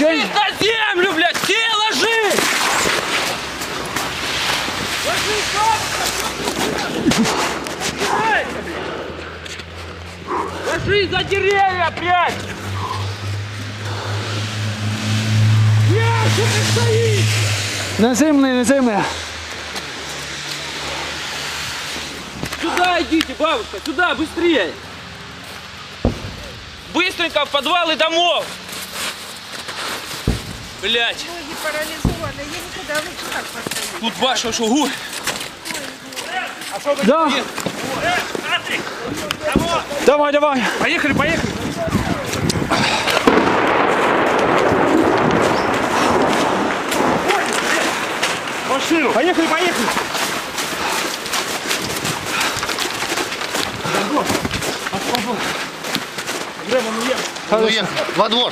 Ложись на землю, блядь, все ложись! Ложись за деревья, блядь! На землю! Сюда идите, бабушка, сюда, быстрее! Быстренько в подвалы домов! Блять! Ноги парализованы, я никуда в руках поставлю. Тут башня, что гуль! Да! Давай! Поехали! Машину! Поехали! Во двор! Во двор!